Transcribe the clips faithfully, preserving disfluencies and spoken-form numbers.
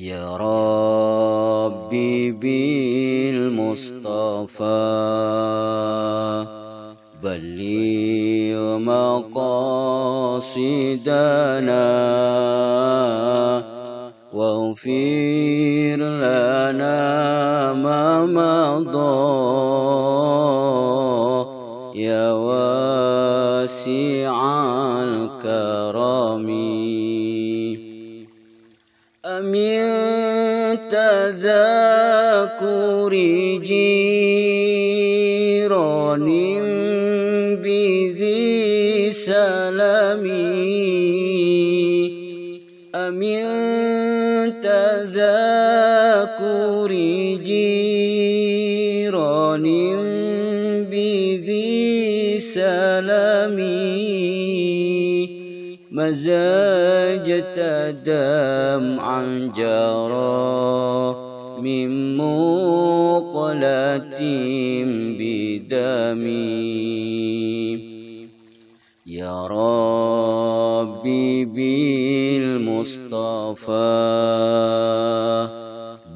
يا ربي بالمصطفى بلغ مقاصدنا واغفر لنا ما مضى يا واسع الكرم. أمن تذاكر جيران بذي سلامي أمن تذاكر جيران بذي سلامي مزاجت دمعا جرى من مقلة بدمي. يا ربي بالمصطفى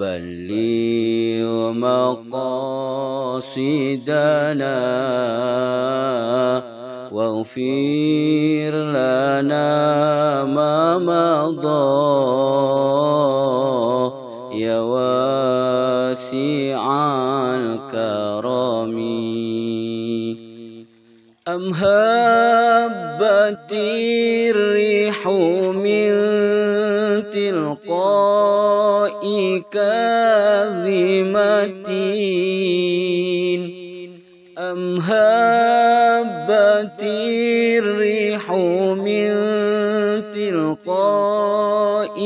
بلغ مقاصدنا واغفر لنا ما مضى يا واسع الكرم. أم هبت الريح من تلقاء كاظمة أم هبت الريح من تلقاء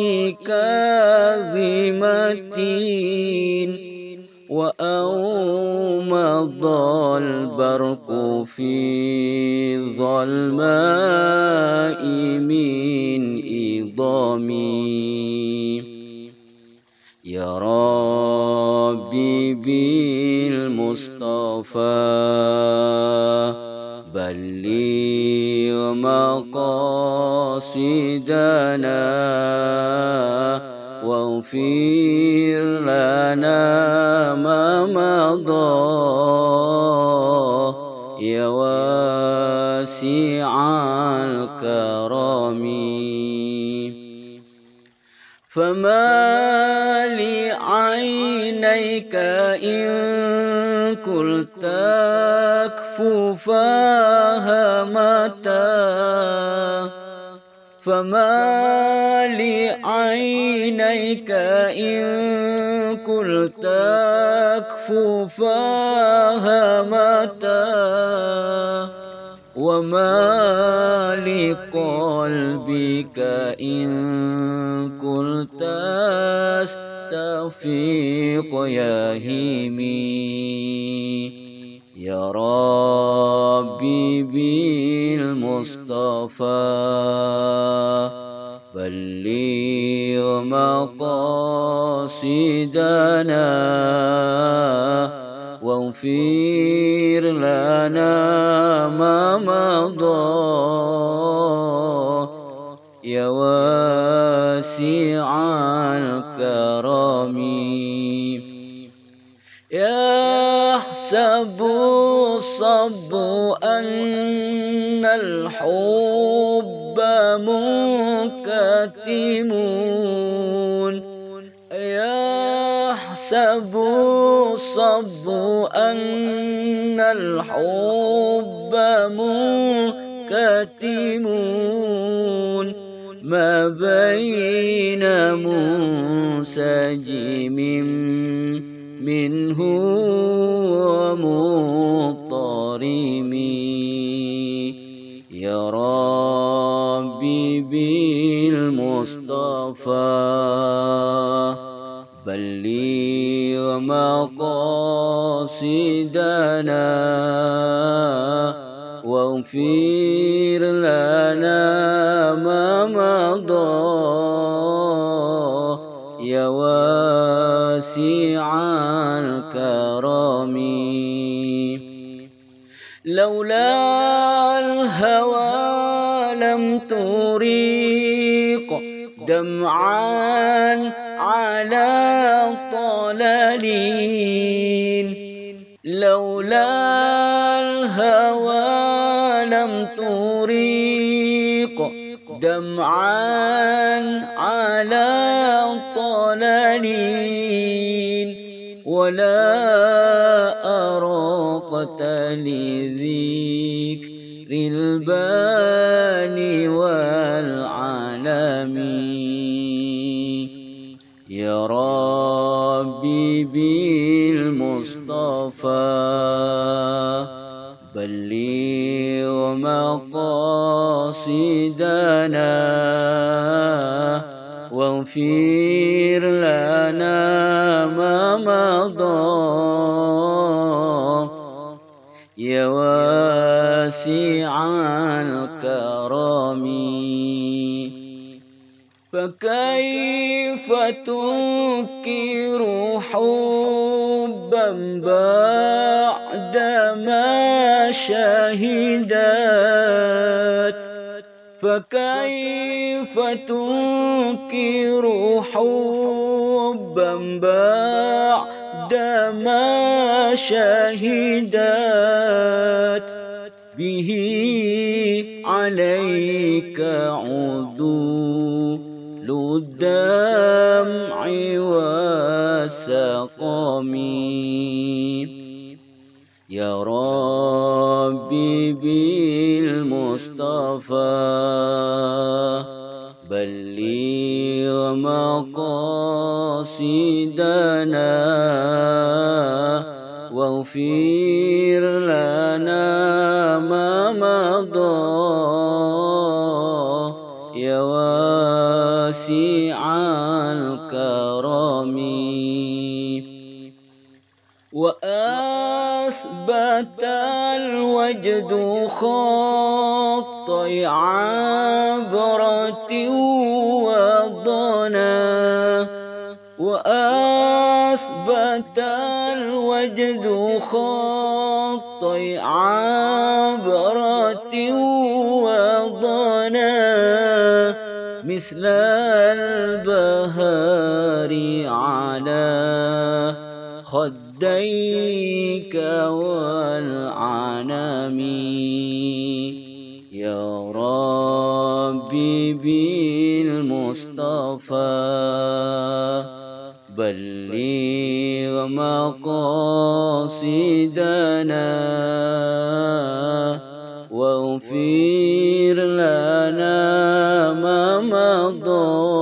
كاظمة وأومض البرق في الظلماء من إضامي. يا ربي بالمصطفى بلغ مقاصدنا واغفر لنا ما مضى يا واسع الكرم. فما لعينيك إن قلت اكف فهمتا فما لعينيك إن قلت اكف فهمتا وما لقلبك إن قلت استفيق يا هيمي. يا ربي بالمصطفى بلغ مقاصدنا واغفر لنا ما مضى يا واسع الكرم. يحسب الصب أن الحب منكتم يحسب الصب أن الحب منكتم ما بين منسجم منه ومضطرم. يا ربي بالمصطفى بلغ مقاصدنا واغفر لنا ما مضى يا واسع الكرم. لولا الهوى لم تريق دمعا على طلالين لولا الهوى لم تريق دمعا على طلالين ولا أراقة لذكر الباني والعالمين يا ربي بالمصطفى بلغ مقاصدنا واغفر لنا ما مضى يا واسع الكرم فكيف تنكر حبا بعدما شهدت فكيف تنكر حبا بعدما شهدت به عليك عدو الدمع والسقم يا ربي بالمصطفى بلغ مقاصدنا واغفر لنا ما مضى يا واسع الكرم وأثبت الوجد خط عبرة وضنا وأثبت الوجد خط عبرة وضنا مثل البهار على خديك والعنم يا ربي بالمصطفى بلغ مقاصدنا واغفر لنا ما مضى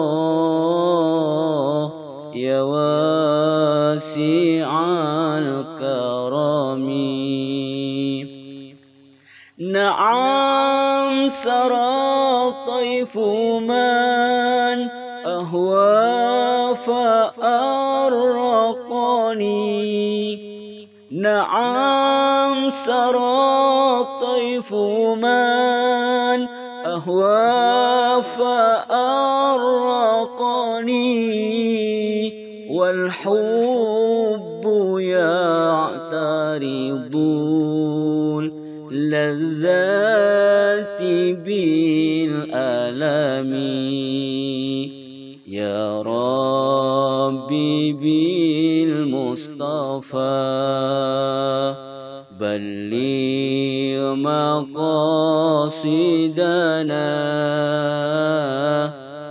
يا واسع الكرم نعم سرى طيف من أهوى فأرقني نعم سرى طيف من أهوى فأرقني والحب يعترض اللذات بالألم يا ربي بالمصطفى بلغ مقاصدنا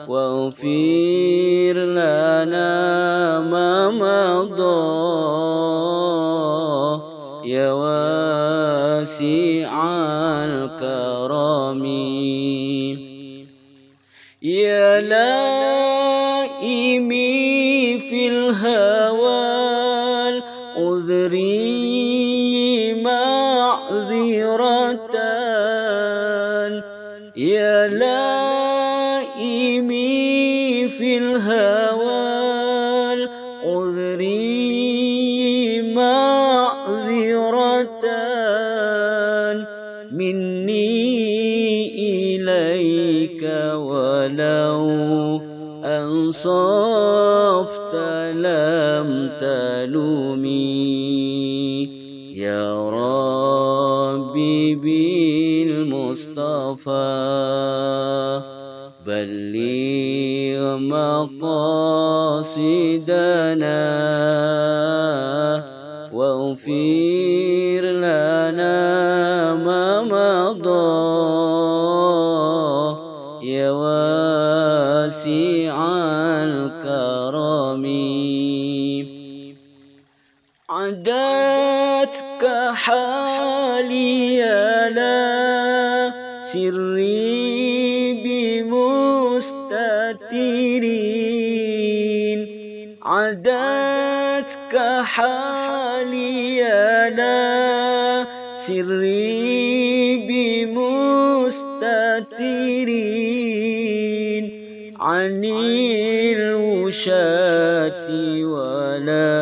واغفر لنا ما مضى يا واسع الكرم يا لائمي في الهوى عذري معذرة يا لائمي في الهوى عذري معذرة مني إليك ولو أنصفت لم تلومي يا ربي بالمصطفى بلغ مقاصدنا واغفر لنا ما مضى يا واسع الكرم. عدتك حالي على سري بمستترين، عدتك حالي على سري بمستترين عن الوشاة ولا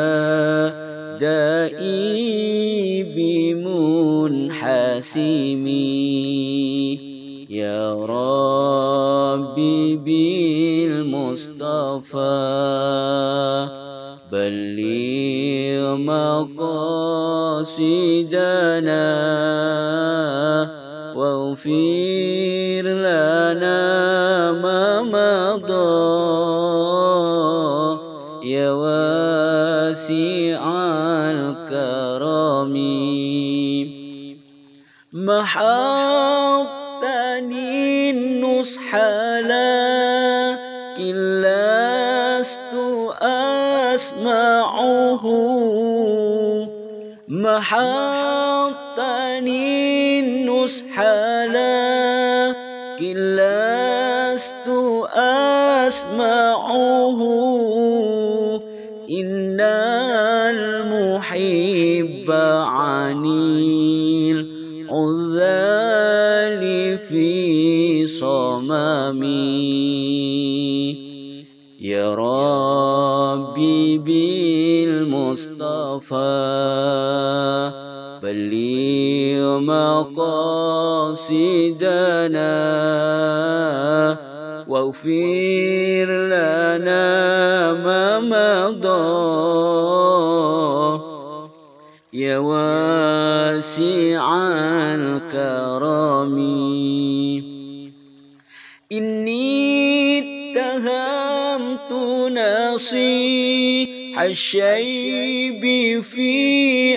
دائي بمنحسم. يا ربي بالمصطفى بلغ مقاصدنا واغفر لنا ما مضى يا واسع الكرم. محطني النصح لكن لست أسمعه، محطني النصح لكن لست أسمعه. إن المحب عني عذالي في صمامي. يا ربي بالمصطفى بلغ مقاصدنا واغفر لنا ما مضى يا واسع الكرم. إني اتهمت نصيح الشيب في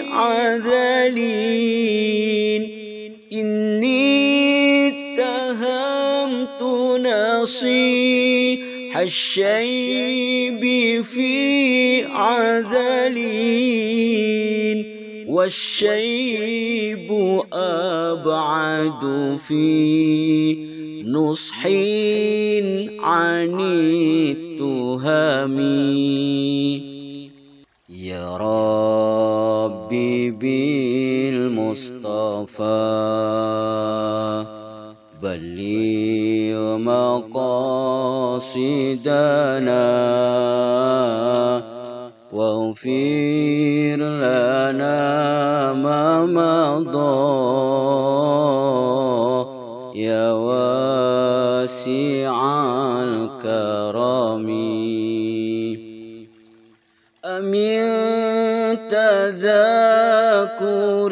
عذلين، إني اتهمت نصيح الشيب في عذلين والشيب أبعد في نصح عن التهم. يا ربي بالمصطفى بلغ مقاصدنا واغفر لنا ما مضى يا واسع الكرم. أمن تذاكر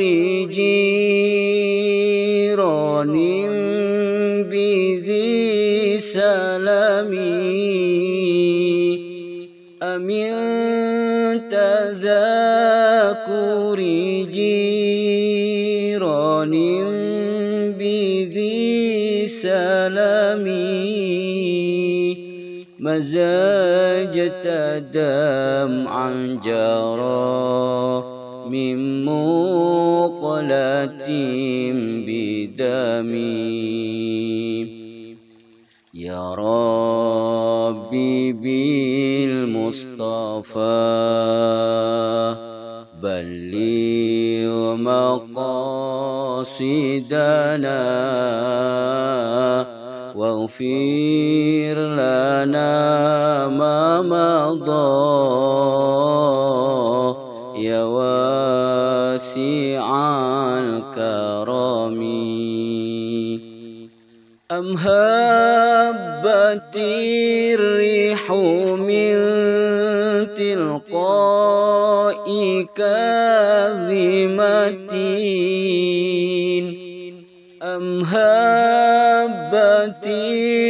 جيران بذي سلام، أمن تذاكر جيران بذي سلام مزاجت دمعا جرى من مقلة بدمي. يا ربي بالمصطفى بلغ مقاصدنا واغفر لنا ما مضى يا واسع الكرم. أم هبت الريح من تلقاء كاظمة، أم هبت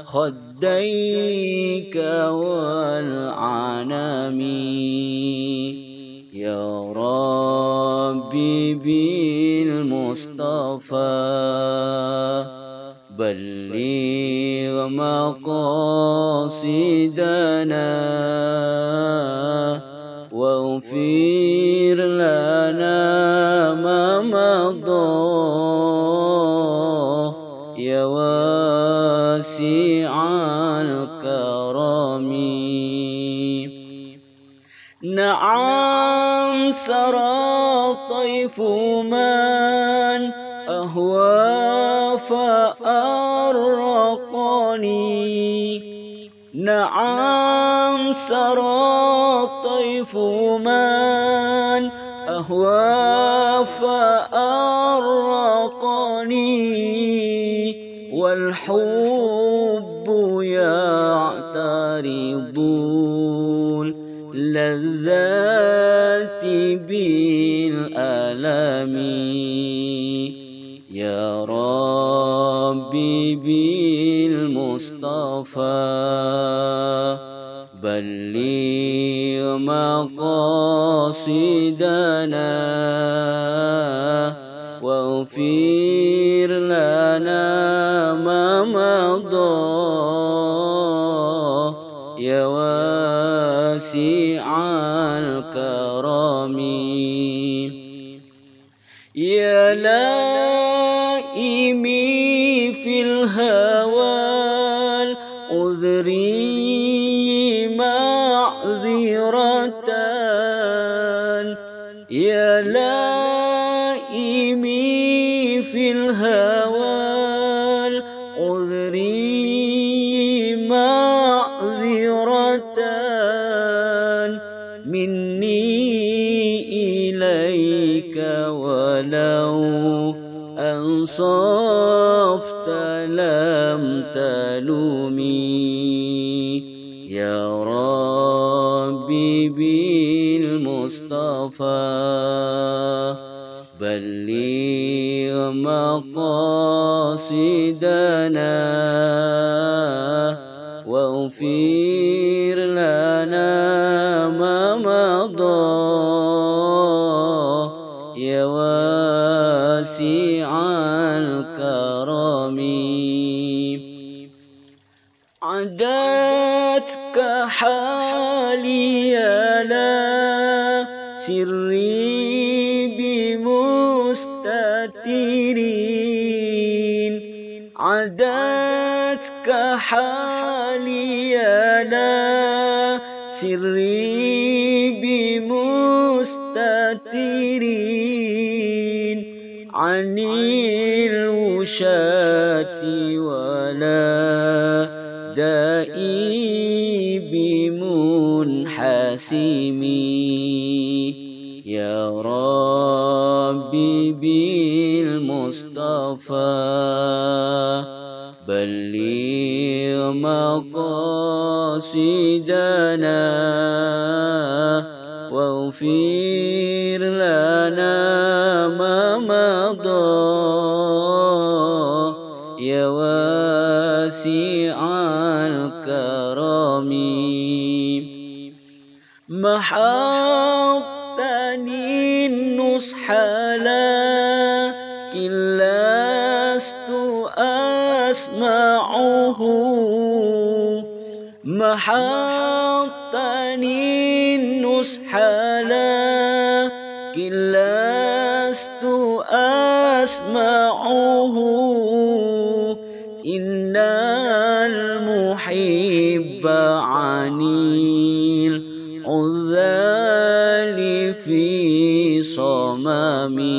خديك والعنم يا ربي بالمصطفى بلغ مقاصدنا واغفر لنا ما مضى يا واسع الكرم. نعم سرى طيف من أهوى فأرقني نعم سرى طيف من أهوى فأرقني والحب يعترض لذات بالألم يا ربي بالمصطفى بلغ مقاصدنا واغفر لنا ما مضى يا واسع الكرم. يا لائمي في الهوى عذري معذرة يا لائمي في الهوى عذري معذرة مني إليك ولو أنصفت لم تلومي يا ربي بالمصطفى بلغ مقاصدنا واغفر لنا ما مضى يا واسع الكرم. عدتك حالي لا سري بمستترين عدتك حالي لا سري بمستترين عن الوشاة ولا دائي بمنحسمي يا ربي بالمصطفى بلغ مقاصدنا واغفر لنا ما مضى يا واسع الكرم. محطني النصح لكن لست أسمعه محطني النصح لكن لست أسمعه إن المحب عني العذال في صمامي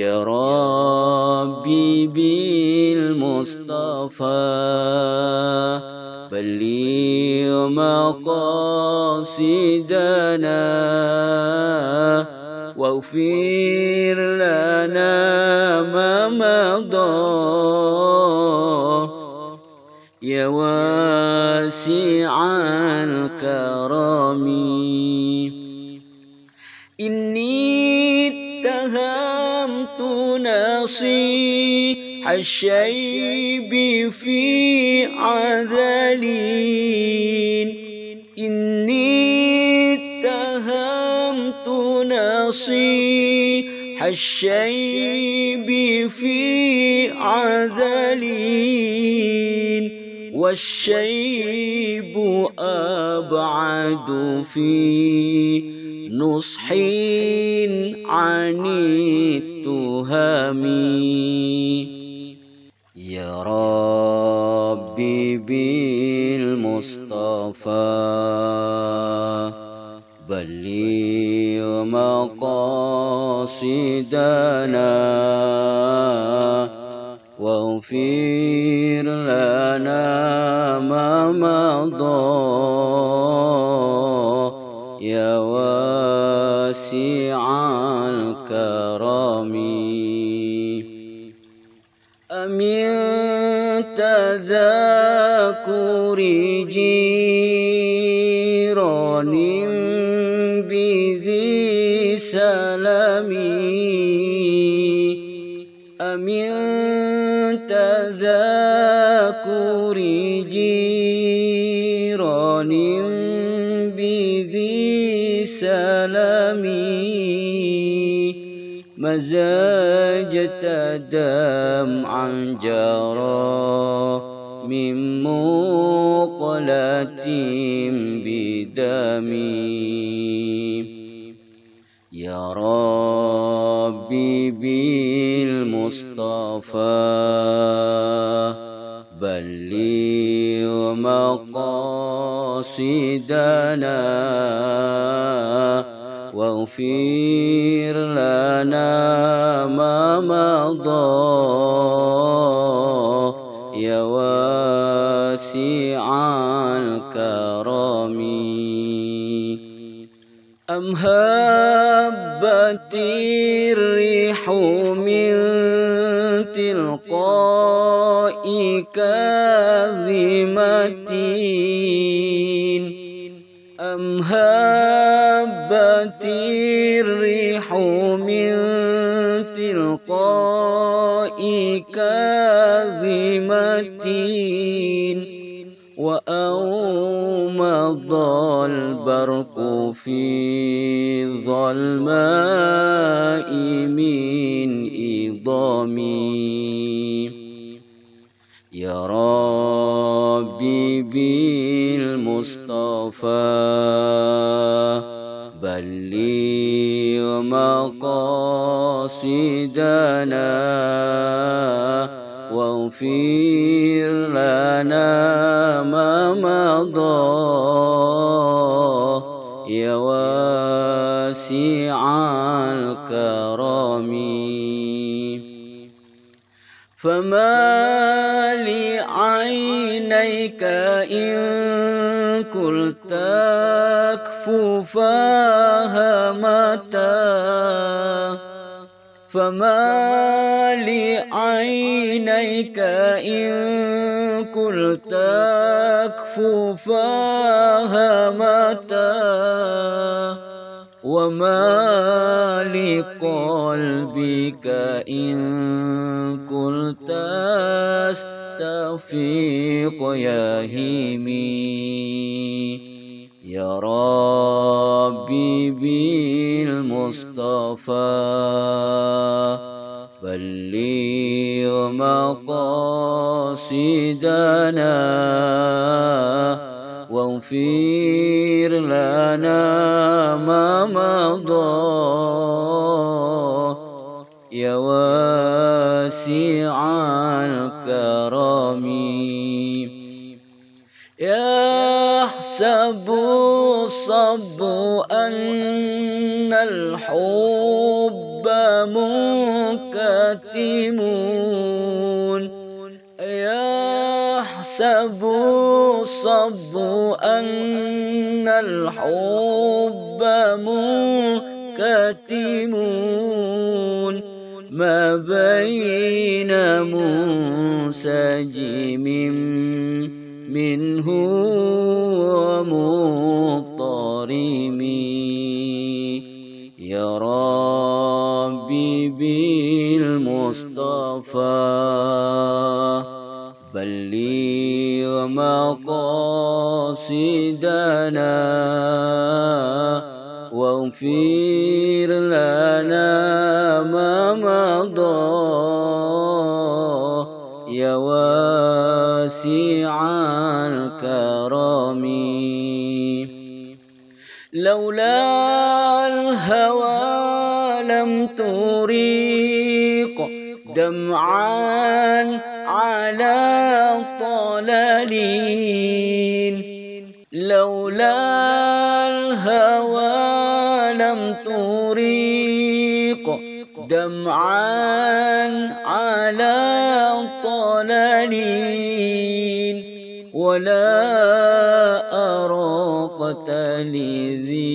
يا ربي بالمصطفى بلغ مقاصدنا واغفر لنا ما مضى يا واسع الكرم. إني اتهمت نصيح الشيب في عذلين، إني اتهمت نصيح الشيب في عذلين، والشيب أبعد في نصح عن التهم. يا ربي بالمصطفى بلغ مقاصدنا واغفر لنا ما مضى يا واسع الكرم. أمن تذاكر جيران بذي سلام، أمن تذاكر جيران بذي سلام، مزاجت دمعا جرى من مقلة بدمي. يا ربي بالمصطفى بلغ مقاصدنا واغفر لنا ما مضى يا واسع الكرم. أم هبت الريح من تلقاء كاظمة، أم هبت الريح من تلقاء كاظمة، وأومض البرق في الظلماء من إضامي. يا ربي بالمصطفى بلغ مقاصدنا واغفر لنا ما مضى يا واسع الكرم. فما لعينيك إن قلت اكف فهمتا، فما لعينيك إن قلت اكف فهمتا، وما لقلبك إن قلت استفيق يا هيمي. يا ربي بالمصطفى بلغ مقاصدنا واغفر لنا ما مضى يا واسع الكرم. يحسب الصب أن الحب منكر، كاتمون أيحسب الصبي أن الحب منكتم ما بين منسجم منه ومضطرم يا ربي بالمصطفى بلغ مقاصدنا واغفر لنا ما مضى يا واسع الكرم لولا الهوى لم تريق دمعا على طلالين لولا الهوى لم تريق دمعا على طلالين ولا أراقت لذكر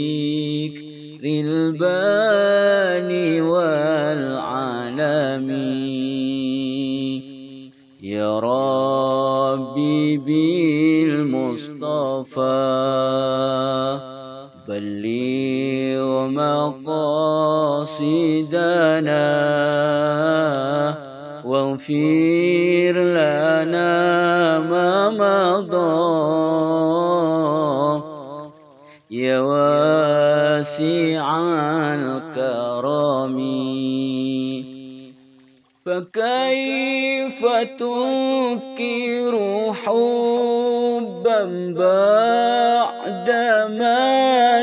الباني والعالمين يا ربي بالمصطفى بلغ مقاصدنا واغفر لنا ما مضى يا واسع الكرم فكيف تنكر حبا بعدما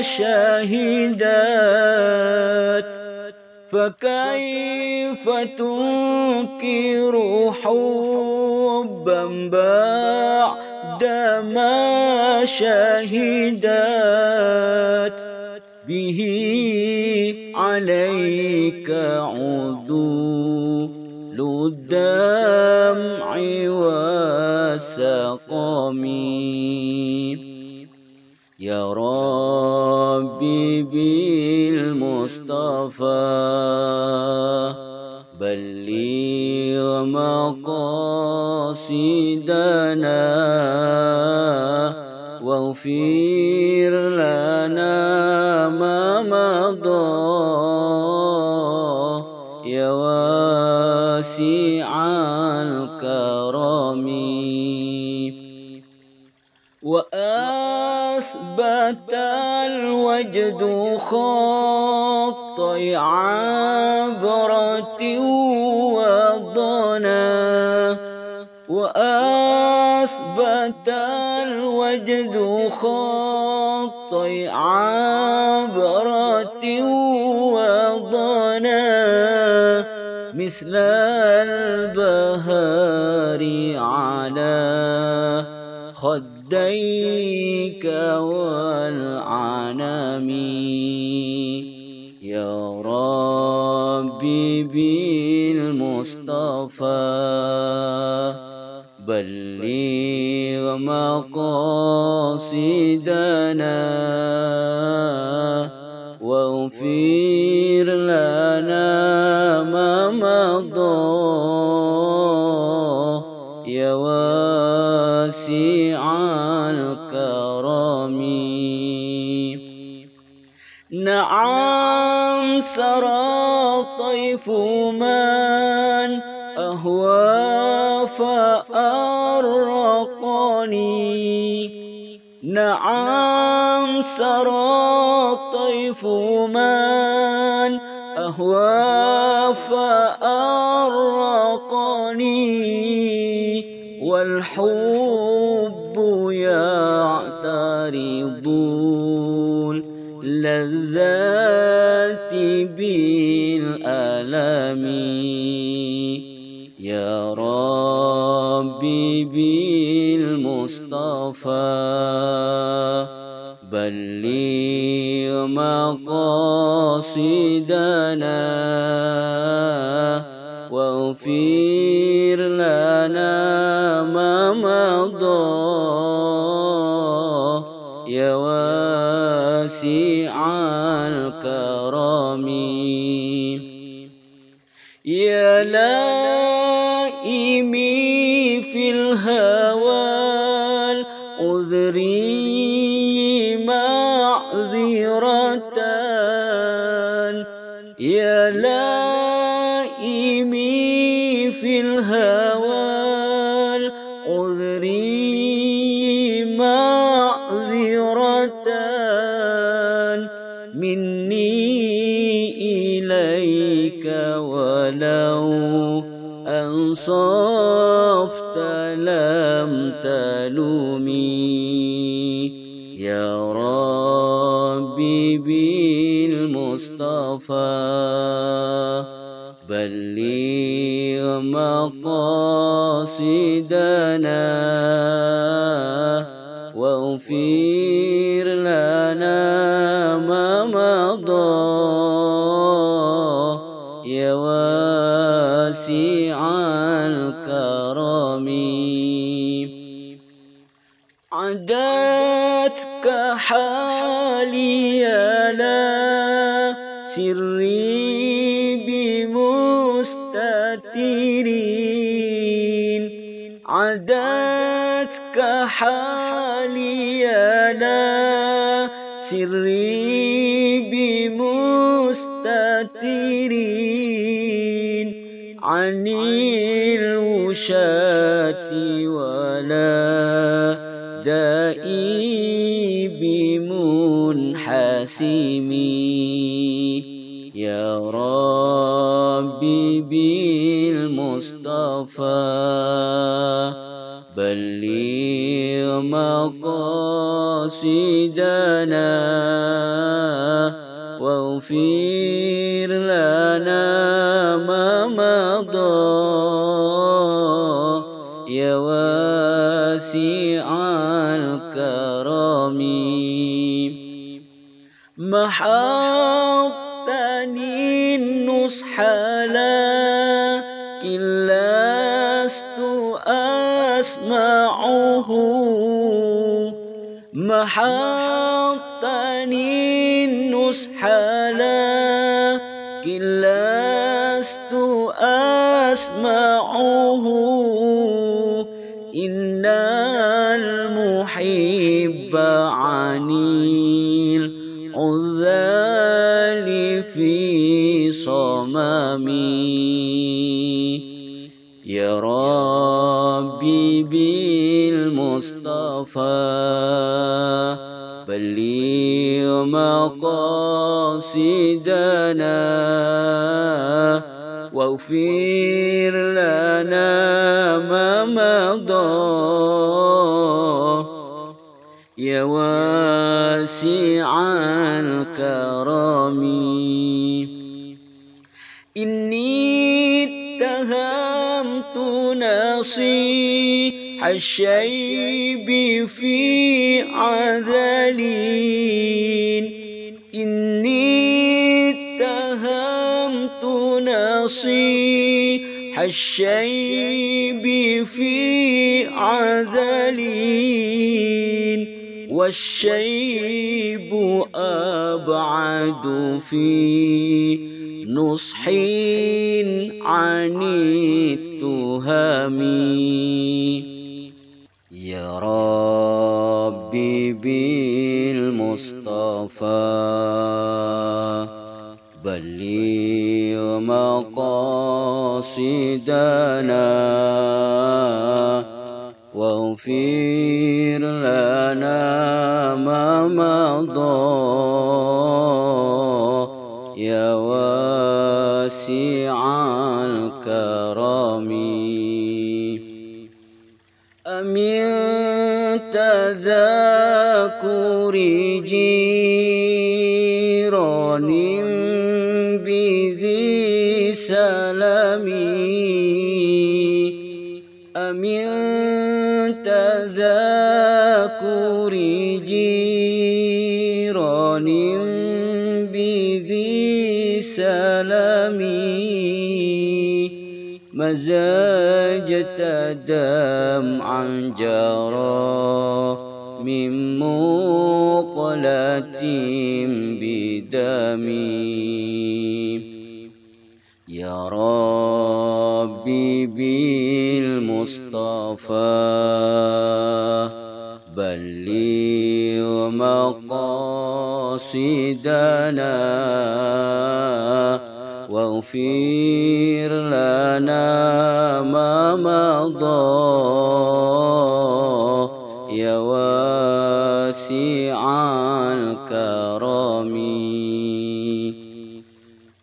شهدت فكيف تنكر حبا بعدما شهدت به عليك عدو الدمع والسقم يا ربي بالمصطفى بلغ مقاصدنا واغفر لنا ما مضى يا واسع الكرم وأثبت الوجد خط عبرة وضنا وأثبت الوجد خط عبرة وضنا مثل البهار على خديك والعنم يا ربي بالمصطفى بلغ مقاصدنا واغفر لنا ما مضى يا واسع الكرم نعم سرى طيف من أهوى فأرقني نعم سرى طيف من أهوى فأرقني والحب يعترض اللذات بالألم يا ربي بالمصطفى بلغ مقاصدنا واغفر لنا ما مضى يا واسع الكرم يا لائمي في الهوى عذري معذرة يا لائمي في الهوى عذري معذرة مني إليك ولو أنصفت لم تلومي يا ربي بالمصطفى بلغ مقاصدنا واغفر لنا ما مضى يا واسع الكرم عدتك حالي على سري بمستترين عدتك حالي على سري بمستترين عن الوشاة ولا دائي بمنحسمي يا ربي بالمصطفى بلغ مقاصدنا واغفر لنا ما مضى يا واسع الكرم محطني النصح لكن لست أسمعه محطني النصح لكن لست أسمعه إن المحب عني عذال في صمامي يا ربي بالمصطفى بلغ مقاصدنا واغفر لنا ما مضى يا واسع الكرم إني اتهمت نصيح الشيب في عذلين إني اتهمت نصيح الشيب في عذلين والشيب أبعد في نصح عن التهم يا ربي بالمصطفى بلغ مقاصدنا واغفر لنا ما مضى يا واسع الكرم أمن تذاكر جيران بذي سلام أمن تذاكر جيران بذي سلام مزاجة دمعا جرى من مقلة بدمي يا ربي بالمصطفى بلغ مقاصدنا واغفر لنا ما مضى يا واسع الكرم.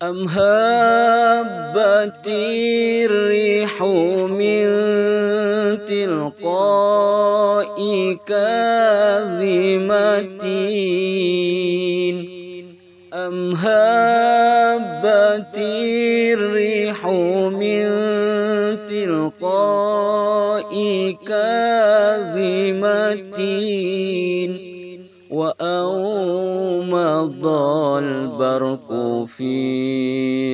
أم هبت الريح من تلقاء كاظمة أم هبت الريح من تلقاء كاظمة وأومض البرق في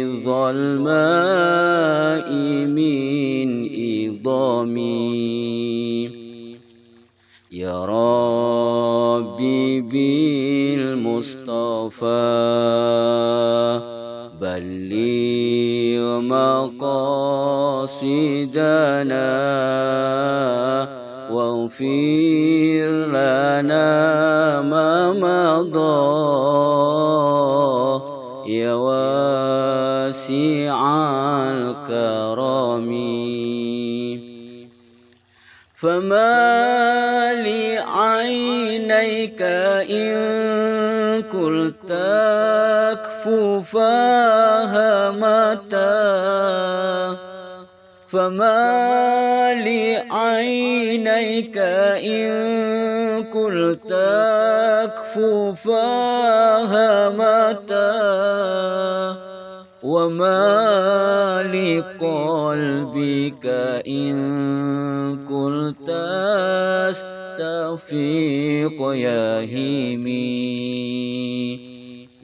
الظلماء من إضامي يا ربي بالمصطفى بلغ مقاصدنا واغفر لنا ما مضى يا واسع الكرم. فما لعينيك إن قلت اكف فهمتا فما لعينيك إن قلت اكف فهمتا وما لقلبك إن قلت استفيق يا هيمي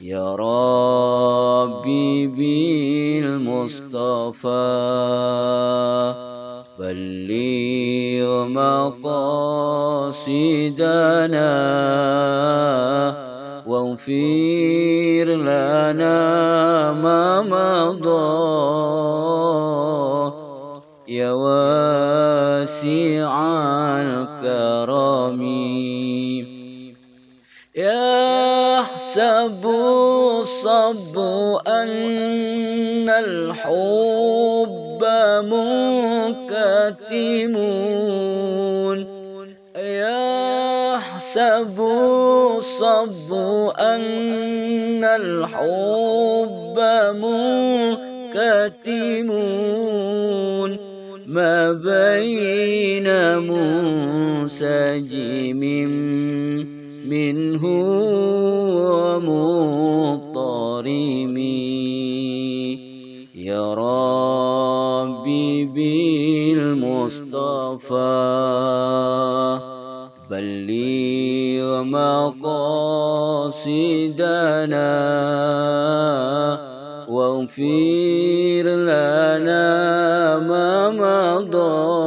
يا ربي بالمصطفى بلغ مقاصدنا واغفر لنا ما مضى يا واسع الكرم. يحسب الصب أن الحب منكتم يحسب الصب أن الحب منكتم ما بين منسجم منه ومضطرم يا ربي بالمصطفى بلغ مقاصدنا واغفر لنا ما مضى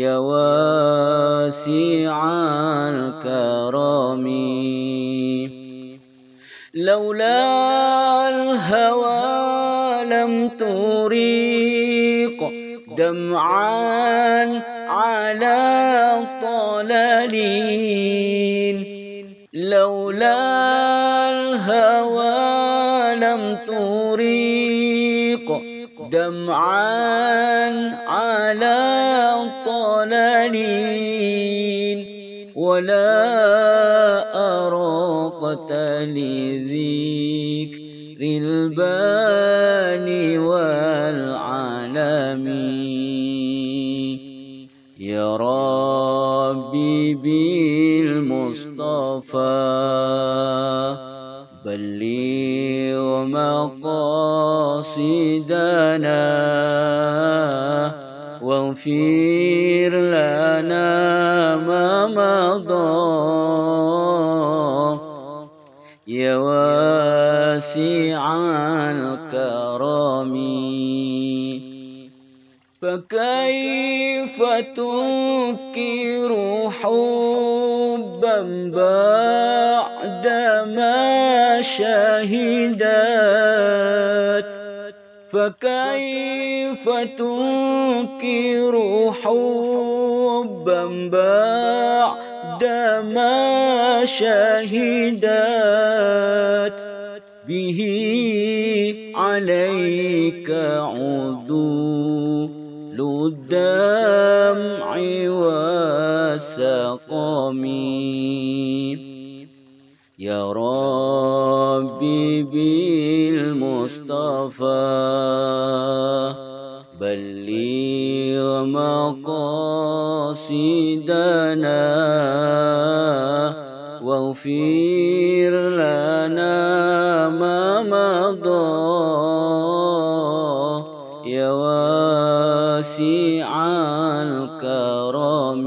يا واسع الكرم. لولا الهوى لم تريق دمعا على طلالين لولا الهوى لم تريق دمعا على طلالين ولا أراقت لذكر الباني والعالمين يا ربي بالمصطفى بلغ مقاصدنا واغفر لنا ما مضى يا واسع الكرم. فكيف تنكر حبا بعدما شهدت فكيف تنكر حبا بعدما شهدت به عليك عدو للدمع والسقم. يا ربي بالمصطفى بلغ مقاصدنا واغفر لنا ما مضى يا واسع الكرم.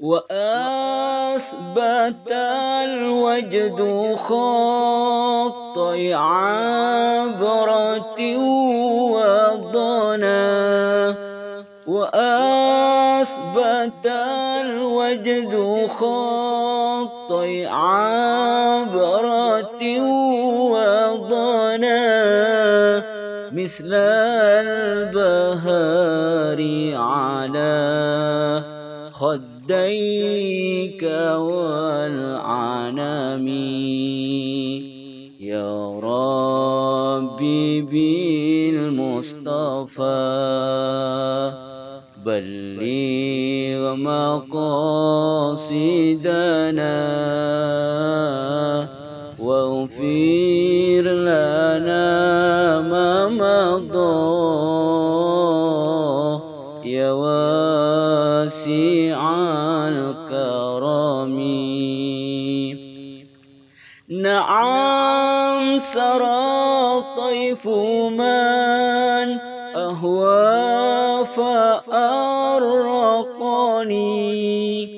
وأثبت الوجد خط عبرة وضنا وأثبت الوجد خط عبرة وضنا مثل البهار على خديك والعنم. يا ربي بالمصطفى بلغ مقاصدنا واغفر لنا ما مضى يا واسع الكرم. نعم سرى طيف من أهوى فأرقني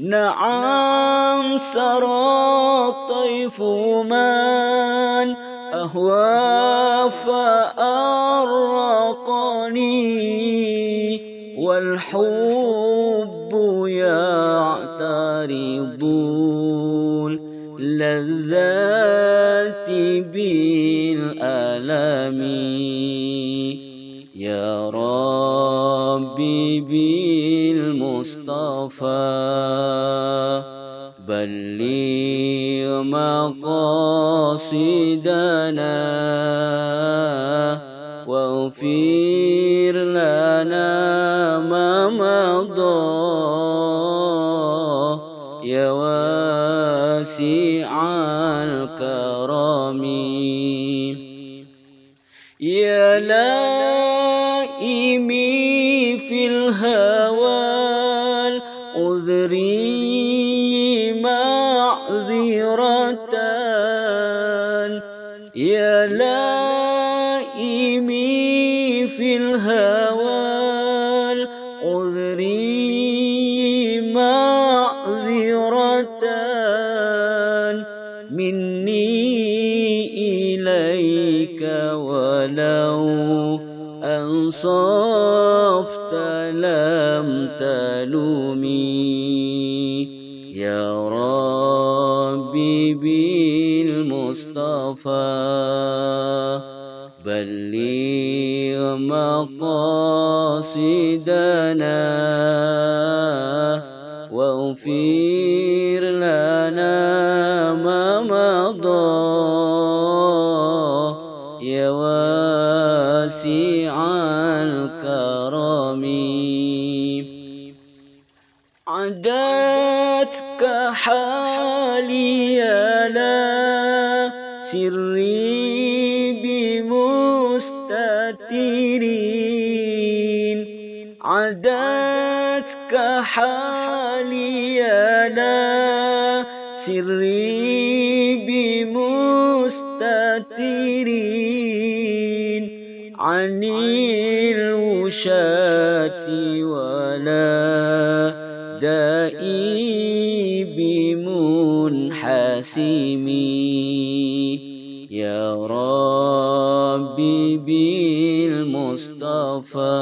نعم سرى طيف من أهوى فأرقني والحب يعترض اللذات بالألم. يا ربي بالمصطفى بلغ مقاصدنا واغفر لنا ما مضى يا واسع الكرم. يا لائمي في الهوى العذري معذرة يا لائمي في الهوى العذري معذرة مني إليك ولو أنصفت لم تلومي. يا ربي بالمصطفى بلغ مقاصدنا واغفر لنا ما مضى يا واسع الكرم. عدتك حالي على سري بمستترين عدتك حالي على سري بمستترين عن الوشاة ولا دائي بمنحسم. يا ربي بالمصطفى المصطفى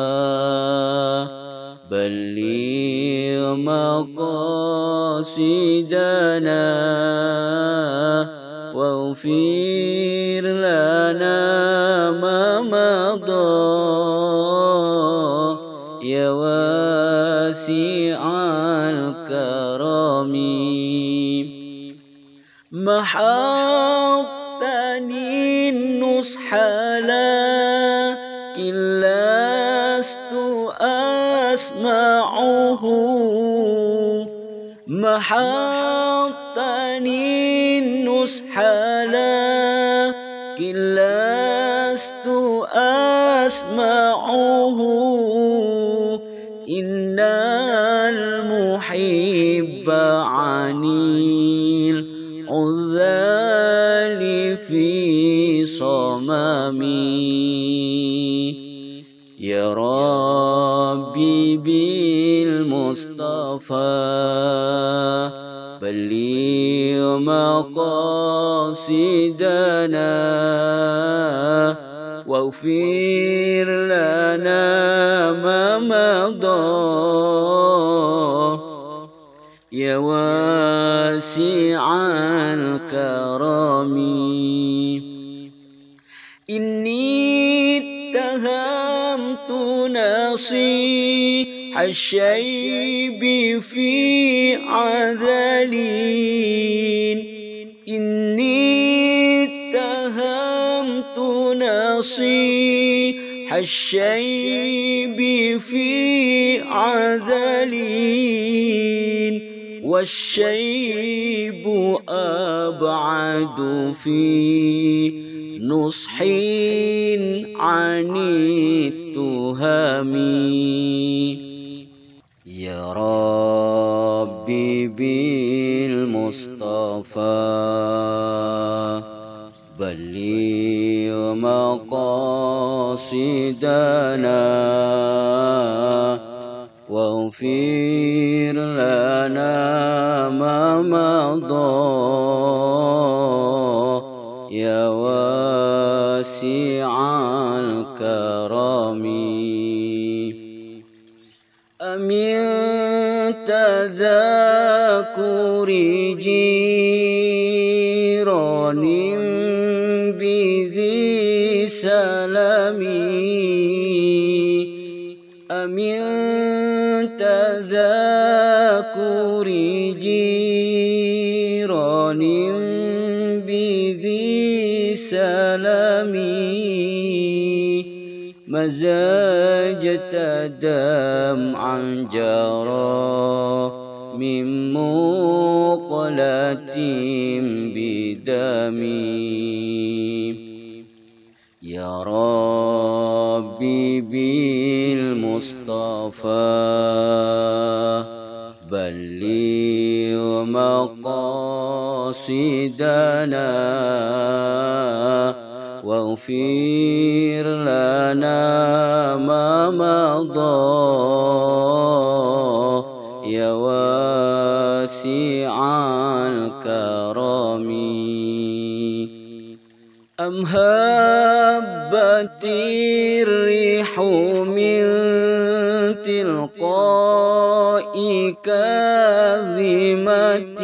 بلغ مقاصدنا واغفر لنا ما مضى يا واسع الكرم محق النصح لكن لست أسمعه محطني النصح لكن لست أسمعه إن المحب عني العذال في صمامي يا ربي بالمصطفى بلغ مقاصدنا واغفر لنا ما مضى يا واسع الكرم إني اتهمت نصيح الشيب في عذلين إني اتهمت نصيح الشيب في عذلين والشيب أبعد في نصحين عن التهم يا ربي بالمصطفى بلغ مقاصدنا واغفر لنا ما مضى يا واسع الكرم أمن تذاكر جيران بذي سلام أمن تذاكر جيران بذي سلام مزاجت دمعا جرى من مقلة بدمي يا ربي بالمصطفى بلغ مقاصدنا واغفر لنا ما مضى يا واسع الكرم أم هبت الريح من تلقاء كاظمة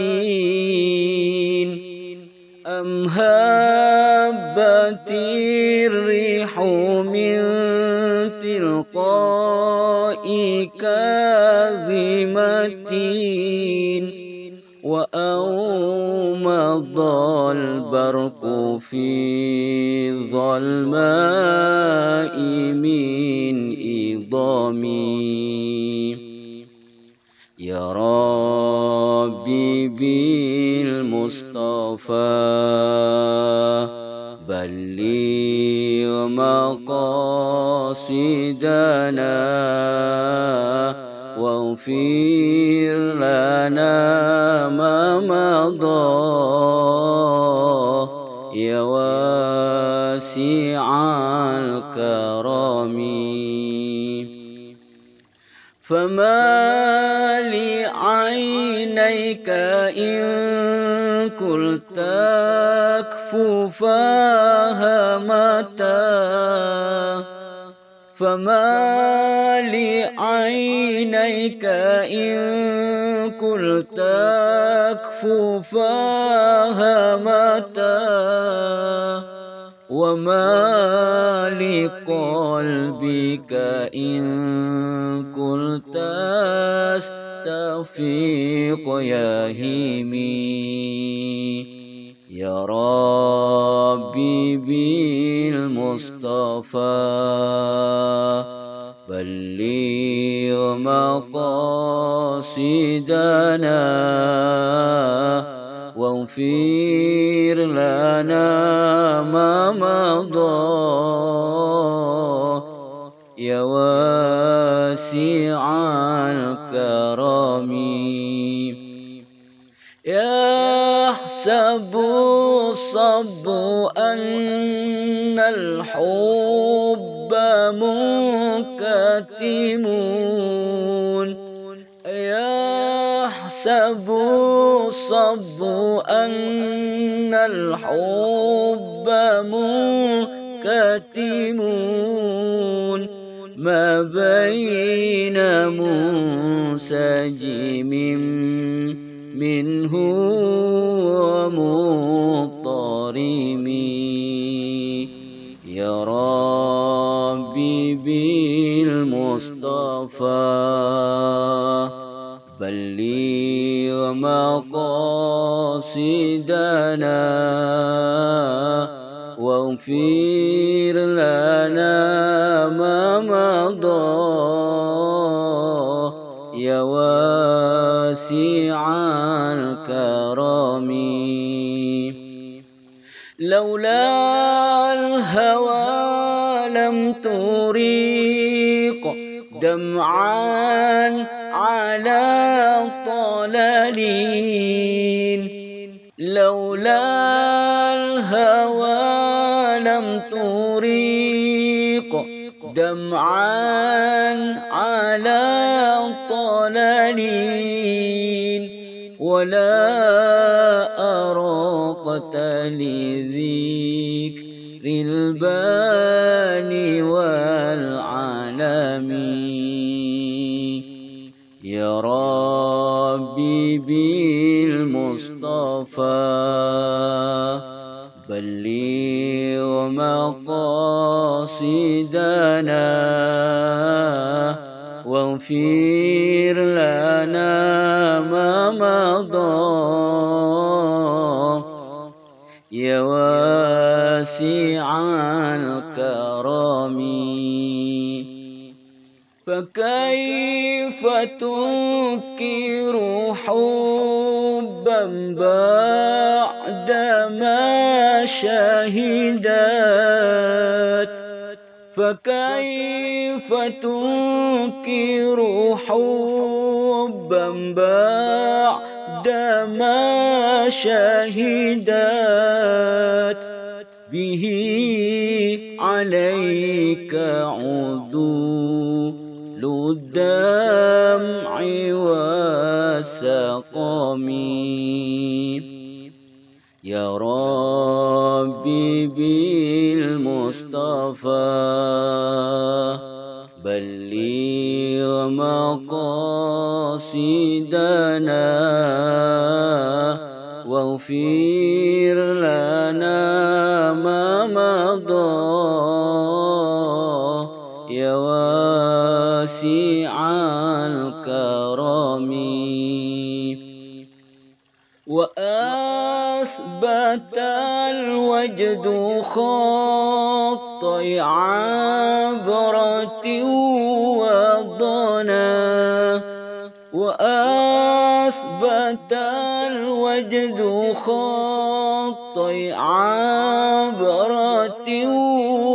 أم هبت الريح من تلقاء كاظمة وأومض البرق في الظلماء من إضامي يا ربي بالمصطفى بلغ مقاصدنا واغفر لنا ما مضى يا واسع الكرم فما لعينيك إن قلت اكف فهمتا فما لعينيك إن قلت اكفُ فهمتا وما لقلبك إن قلت استفيق يا هيمي يا ربي بالمصطفى بلغ مقاصدنا واغفر لنا ما مضى يا واسع الكرم يحسب الصب أن الحب منكتم يحسب الصب أن الحب منكتم ما بين منسجم منه ومضطرم يا ربي بالمصطفى بلغ مقاصدنا واغفر لنا ما مضى يا واسع الكرم لولا الهوى لم تريق دمعان على طلالين لولا الهوى لم تريق دمعان على طلالين ولا أراقت لذكر الباني والعالمين يا ربي بالمصطفى بلغ مقاصدنا واغفر لنا ما مضى يا واسع الكرم فكيف تنكر حبا بعدما شهدت فكيف تنكر حبا بعدما شهدت به عليك عدو للدمع والسقم يا ربي بالمصطفى بلغ مقاصدنا واغفر لنا ما مضى يا واسع الكرم وأثبت الوجد خط عبرة وضنا وأثبت الوجد خط عبرة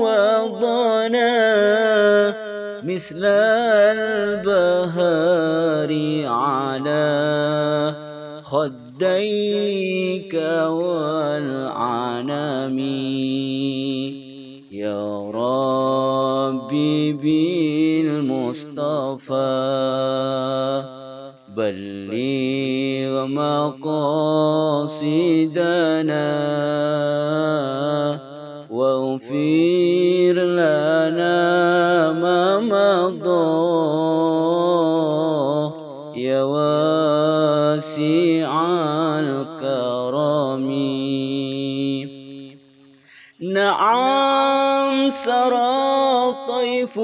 وضنا مثل البهار على خديك والعنم يا ربي بالمصطفى بلغ مقاصدنا واغفر لنا ما يا واسع الكرم. نعم سرى طيف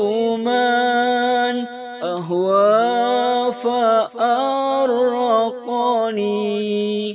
من أهوى فأرقني.